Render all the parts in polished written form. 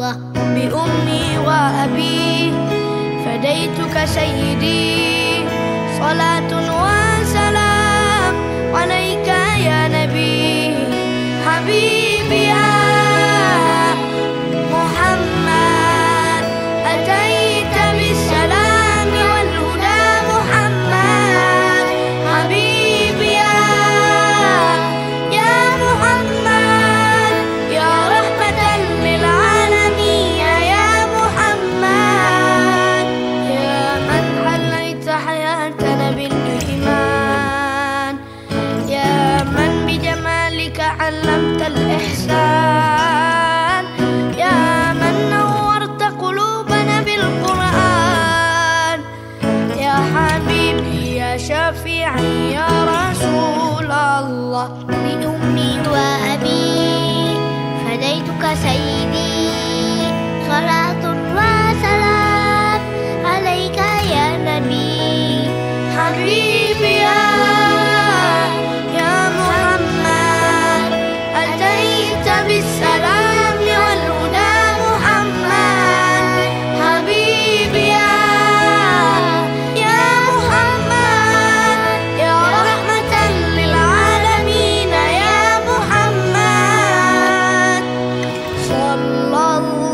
الله بأمي وأبي فديتك سيدي صلاة وسلام عليك يا نبي حبيبي يا محمد أتيت بالسلام والهدى محمد حبيبي يا محمد يا رحمة للعالمين يا محمد يا من حليت حياتنا بالإيمان يا من بجمالك علمت الإحسان شفيعي يا رسول الله بأمي وأبي فديتك سيدي صلاة وسلام عليك يا نبي حبيبي يا محمد أتيت بالسلام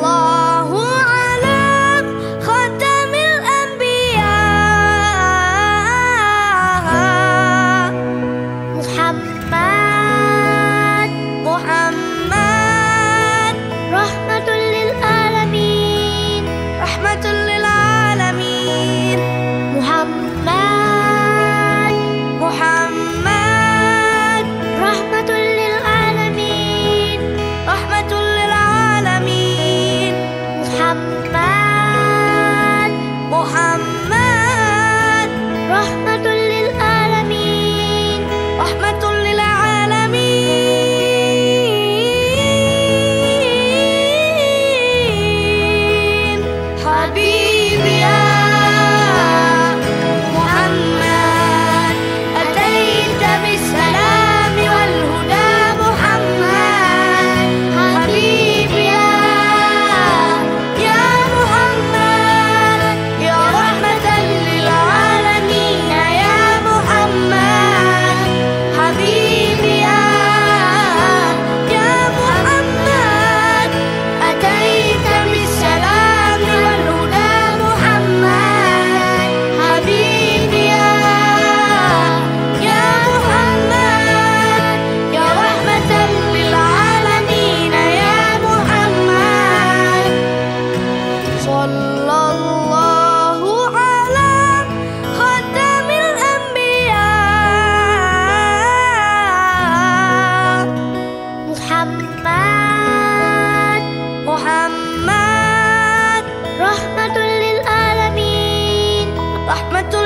محمد رحمة للعالمين رحمة